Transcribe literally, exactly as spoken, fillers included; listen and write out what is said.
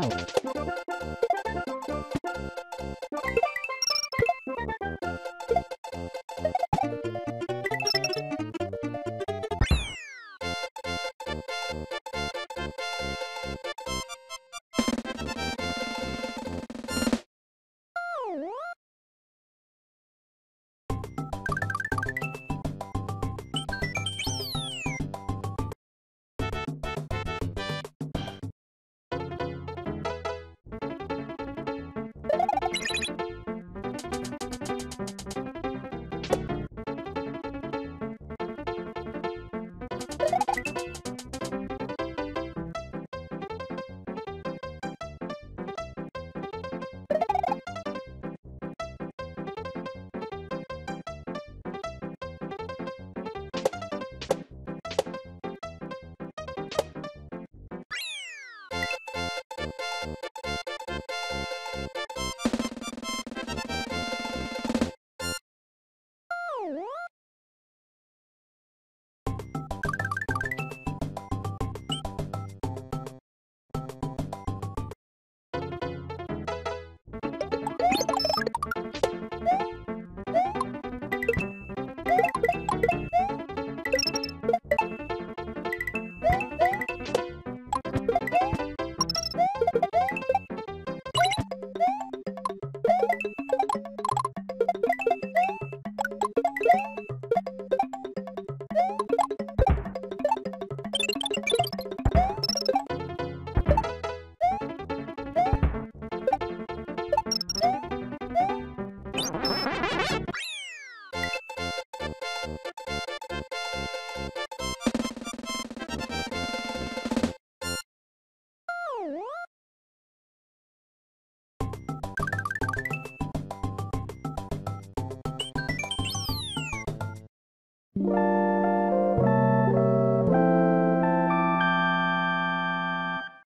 Wow.